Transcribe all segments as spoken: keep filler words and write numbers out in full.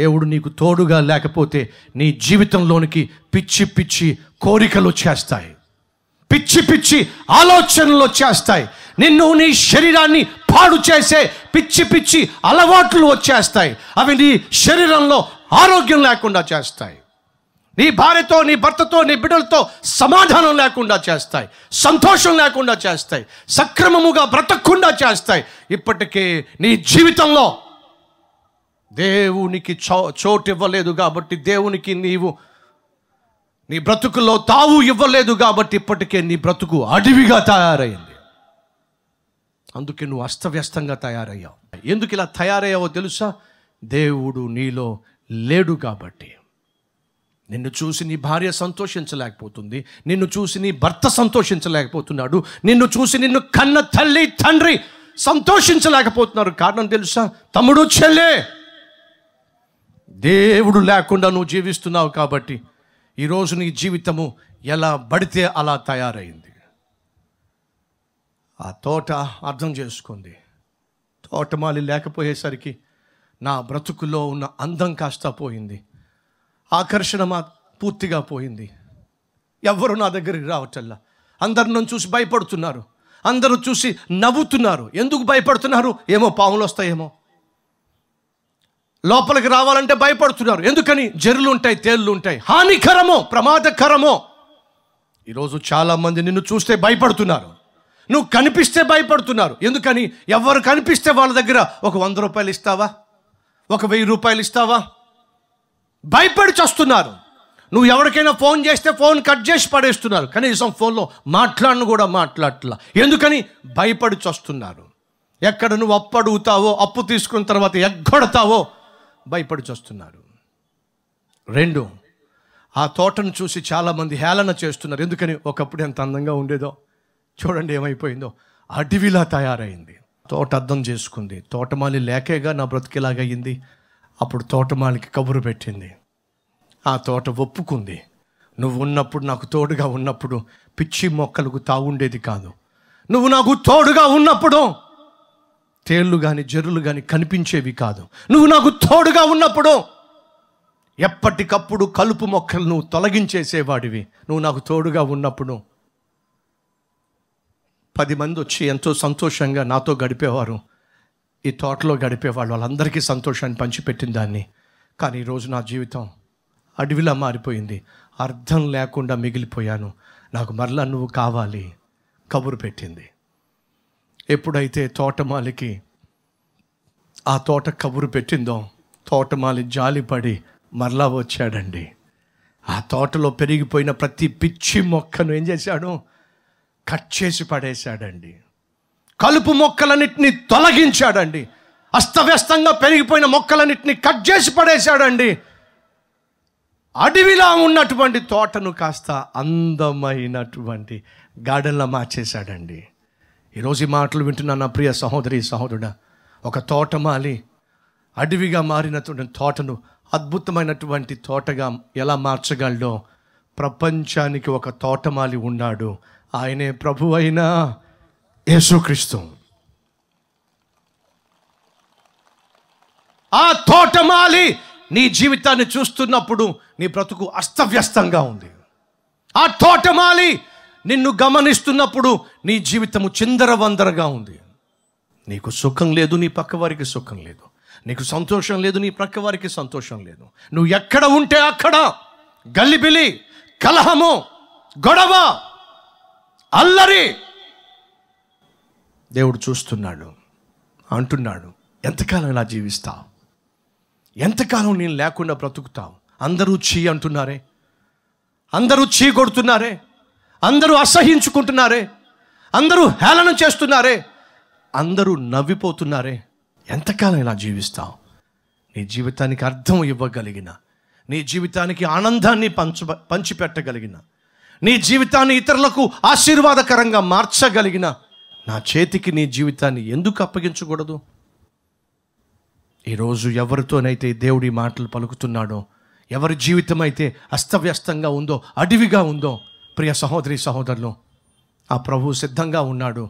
దేవుడు నీకు తోడుగా లేకపోతే నీ జీవితంలోనికి పిచ్చి పిచ్చి కోరికలు చేస్తాయి, పిచ్చి పిచ్చి ఆలోచనలు చేస్తాయి, నిన్ను నీ శరీరాన్ని పాడు చేసే పిచ్చి పిచ్చి అలవాట్లు వచ్చేస్తాయి. అవి నీ శరీరంలో ఆరోగ్యం లేకుండా చేస్తాయి, నీ భార్యతో నీ భర్తతో నీ బిడ్డలతో సమాధానం లేకుండా చేస్తాయి, సంతోషం లేకుండా చేస్తాయి, సక్రమముగా బ్రతకకుండా చేస్తాయి. ఇప్పటికే నీ జీవితంలో దేవునికి చో చోటు ఇవ్వలేదు కాబట్టి, దేవునికి నీవు నీ బ్రతుకులో తావు ఇవ్వలేదు కాబట్టి ఇప్పటికే నీ బ్రతుకు అడవిగా తయారైంది. అందుకే నువ్వు అస్తవ్యస్తంగా తయారయ్యావు. ఎందుకు ఇలా తయారయ్యావో తెలుసా? దేవుడు నీలో లేడు కాబట్టి. నిన్ను చూసి నీ భార్య సంతోషించలేకపోతుంది, నిన్ను చూసి నీ భర్త సంతోషించలేకపోతున్నాడు, నిన్ను చూసి నిన్ను కన్న తల్లి తండ్రి సంతోషించలేకపోతున్నారు. కారణం తెలుసా? తమ్ముడు చెల్లె, దేవుడు లేకుండా నువ్వు జీవిస్తున్నావు కాబట్టి ఈరోజు నీ జీవితము ఎలా పడితే అలా తయారైంది. ఆ తోట అర్థం చేసుకుంది, తోటమాలి లేకపోయేసరికి నా బ్రతుకులో ఉన్న అందం కాస్తా పోయింది, ఆకర్షణ మా పూర్తిగా పోయింది, ఎవరు నా దగ్గరికి రావటల్లా, అందరు నన్ను చూసి భయపడుతున్నారు, అందరూ చూసి నవ్వుతున్నారు. ఎందుకు భయపడుతున్నారు? ఏమో పాములు వస్తాయేమో, లోపలికి రావాలంటే భయపడుతున్నారు. ఎందుకని? జర్రులు ఉంటాయి, తేళ్ళు ఉంటాయి, హానికరమో ప్రమాదకరమో. ఈరోజు చాలామంది నిన్ను చూస్తే భయపడుతున్నారు, నువ్వు కనిపిస్తే భయపడుతున్నారు. ఎందుకని? ఎవరు కనిపిస్తే వాళ్ళ దగ్గర ఒక వంద రూపాయలు ఇస్తావా, ఒక వెయ్యి రూపాయలు ఇస్తావా, భయపడి చస్తున్నారు. నువ్వు ఎవరికైనా ఫోన్ చేస్తే ఫోన్ కట్ చేసి పడేస్తున్నారు, కనీసం ఫోన్లో మాట్లాడను కూడా మాట్లాడట్లా. ఎందుకని? భయపడి చస్తున్నారు. ఎక్కడ నువ్వు అప్పు అడుగుతావో, అప్పు తీసుకున్న తర్వాత ఎగ్గొడతావో భయపడి చస్తున్నారు. రెండు, ఆ తోటను చూసి చాలామంది హేళన చేస్తున్నారు. ఎందుకని? ఒకప్పుడు ఎంత అందంగా ఉండేదో చూడండి ఏమైపోయిందో, అడవిలా తయారైంది. తోట అర్థం చేసుకుంది, తోటమాలి లేకేగా నా బ్రతికేలాగయింది. అప్పుడు తోటమాలికి కబురు పెట్టింది, ఆ తోట ఒప్పుకుంది, నువ్వు ఉన్నప్పుడు నాకు తోడుగా ఉన్నప్పుడు పిచ్చి మొక్కలకు తావుండేది కాదు, నువ్వు నాకు తోడుగా ఉన్నప్పుడు తేళ్ళు కానీ జర్రులు కానీ కనిపించేవి కాదు, నువ్వు నాకు తోడుగా ఉన్నప్పుడు ఎప్పటికప్పుడు కలుపు మొక్కలు నువ్వు తొలగించేసేవాడివి, నువ్వు నాకు తోడుగా ఉన్నప్పుడు పది మంది వచ్చి ఎంతో సంతోషంగా నాతో గడిపేవారు, ఈ తోటలో గడిపేవాళ్ళు, వాళ్ళందరికీ సంతోషాన్ని పంచిపెట్టిన దాన్ని. కానీ ఈరోజు నా జీవితం అడవిలా మారిపోయింది, అర్థం లేకుండా మిగిలిపోయాను, నాకు మరలా నువ్వు కావాలి కబురు పెట్టింది. ఎప్పుడైతే తోటమాలికి ఆ తోట కబురు పెట్టిందో తోటమాలి జాలిపడి మరలా వచ్చాడండి. ఆ తోటలో పెరిగిపోయిన ప్రతి పిచ్చి మొక్కను ఏం చేశాడు? కట్ చేసి పడేశాడండి, కలుపు మొక్కలన్నింటినీ తొలగించాడండి, అస్తవ్యస్తంగా పెరిగిపోయిన మొక్కలన్నింటినీ కట్ చేసి పడేశాడండి. అడవిలా ఉన్నటువంటి తోటను కాస్త అందమైనటువంటి గార్డెన్లా మార్చేశాడండి. ఈరోజు ఈ మాటలు వింటున్న నా ప్రియ సహోదరి సహోదరుడా, ఒక తోటమాలి అడవిగా మారినటువంటి తోటను అద్భుతమైనటువంటి తోటగా ఎలా మార్చగలడో ప్రపంచానికి ఒక తోటమాలి ఉన్నాడు. ఆయనే ప్రభు అయిన యేసుక్రీస్తు. ఆ తోటమాలి నీ జీవితాన్ని చూస్తున్నప్పుడు నీ బ్రతుకు అస్తవ్యస్తంగా ఉంది. ఆ తోటమాలి నిన్ను గమనిస్తున్నప్పుడు నీ జీవితము చిందరవందరగా ఉంది. నీకు సుఖం లేదు, నీ పక్క వారికి సుఖం లేదు, నీకు సంతోషం లేదు, నీ పక్క వారికి సంతోషం లేదు. నువ్వు ఎక్కడ ఉంటే అక్కడ గల్లిబిలి, కలహము, గొడవ, అల్లరి. దేవుడు చూస్తున్నాడు, అంటున్నాడు, ఎంతకాలం ఇలా జీవిస్తావు, ఎంతకాలం నేను లేకుండా బ్రతుకుతావు? అందరూ చీ అంటున్నారే, అందరూ చీ కొడుతున్నారే, అందరూ అసహించుకుంటున్నారే, అందరూ హేళన చేస్తున్నారే, అందరూ నవ్విపోతున్నారే, ఎంతకాలం ఇలా జీవిస్తావు? నీ జీవితానికి అర్థం ఇవ్వగలిగిన, నీ జీవితానికి ఆనందాన్ని పంచు పంచిపెట్టగలిగిన, నీ జీవితాన్ని ఇతరులకు ఆశీర్వాదకరంగా మార్చగలిగిన నా చేతికి నీ జీవితాన్ని ఎందుకు అప్పగించకూడదు? ఈరోజు ఎవరితోనైతే దేవుడి మాటలు పలుకుతున్నాడో, ఎవరి జీవితం అయితే అస్తవ్యస్తంగా ఉందో, అడవిగా ఉందో, ప్రియ సహోదరి సహోదరులు, ఆ ప్రభు సిద్ధంగా ఉన్నాడు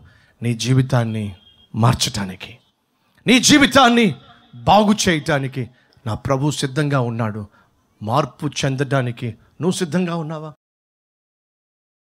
నీ జీవితాన్ని మార్చటానికి, నీ జీవితాన్ని బాగు చేయటానికి, నా ప్రభు సిద్ధంగా ఉన్నాడు. మార్పు చెందడానికి నువ్వు సిద్ధంగా ఉన్నావా?